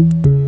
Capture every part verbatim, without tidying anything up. You.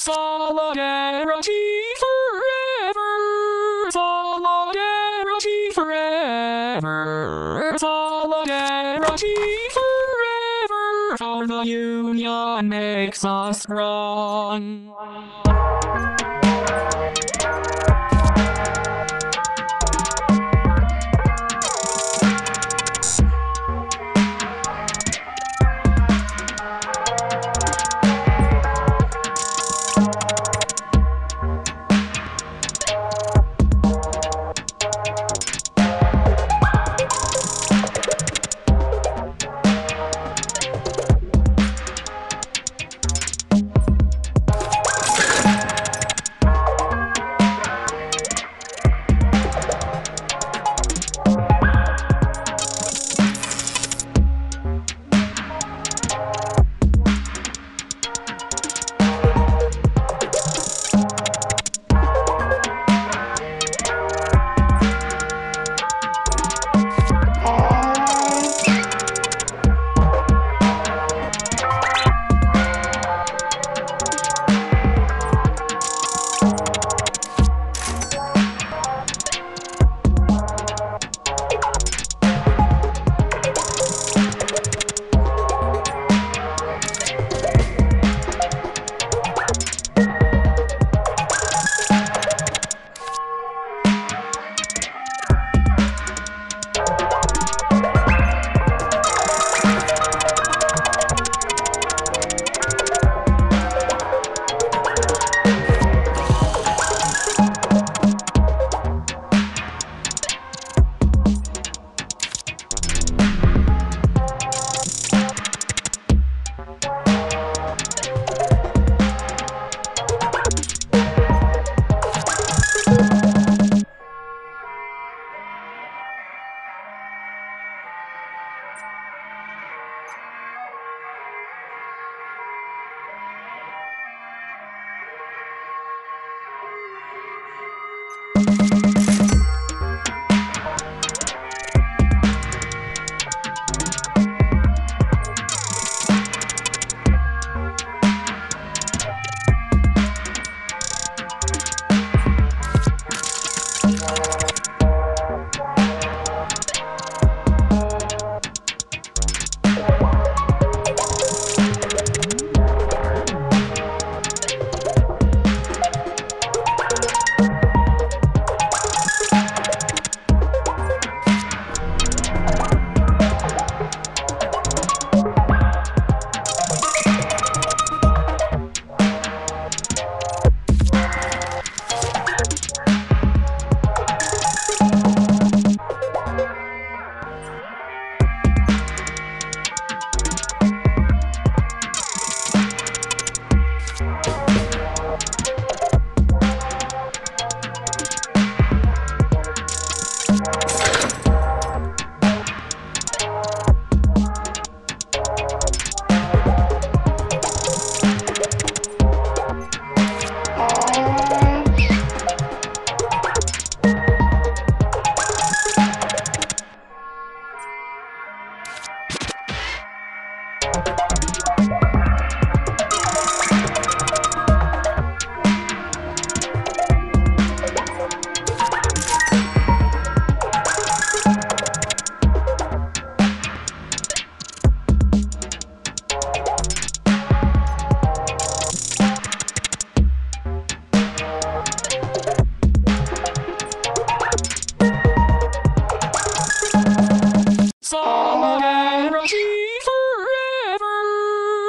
Sala guarantee forever. Sala guarantee forever. Sala guarantee forever. For the union makes us strong.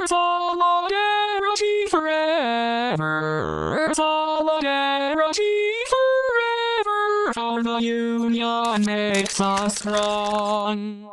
Solidarity forever! Solidarity forever! Solidarity forever! For the Union makes us strong!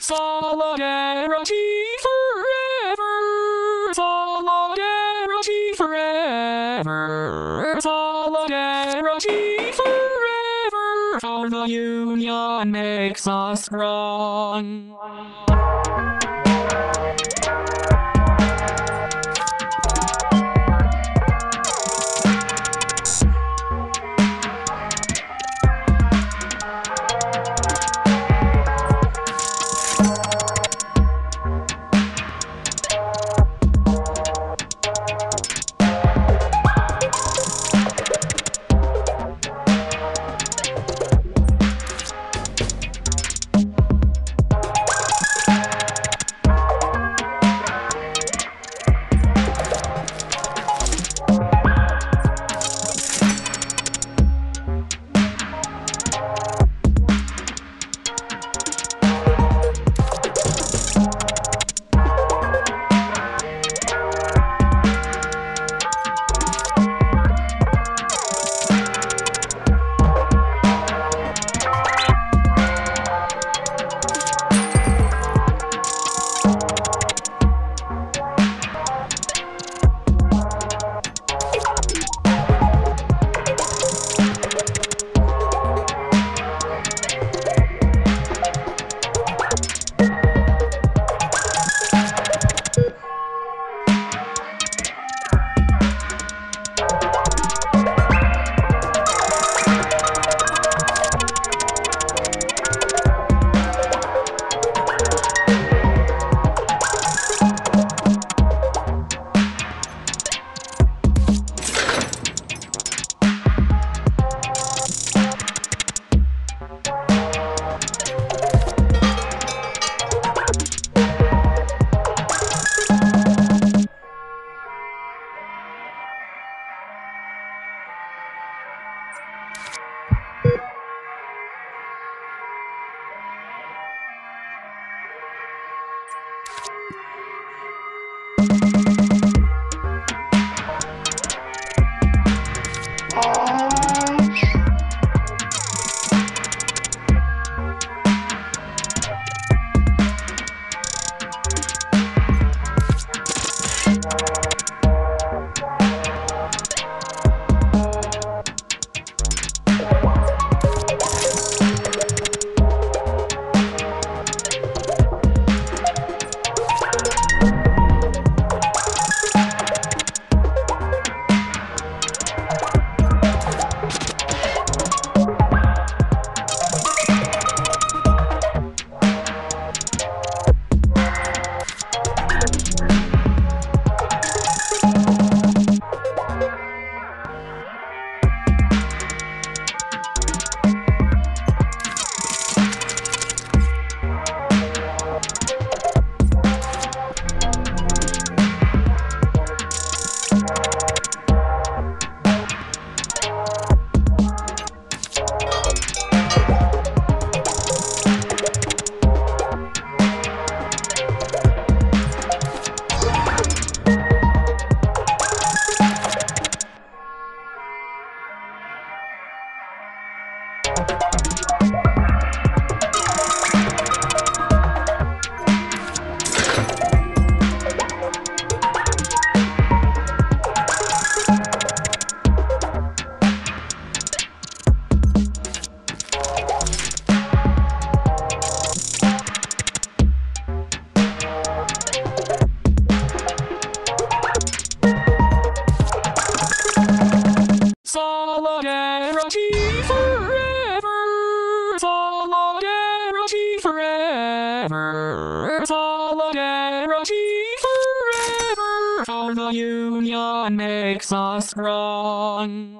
Solidarity forever. Solidarity forever. Solidarity forever. For the union makes us strong. Rochi forever. Solidarity Rochi forever. For the union makes us strong.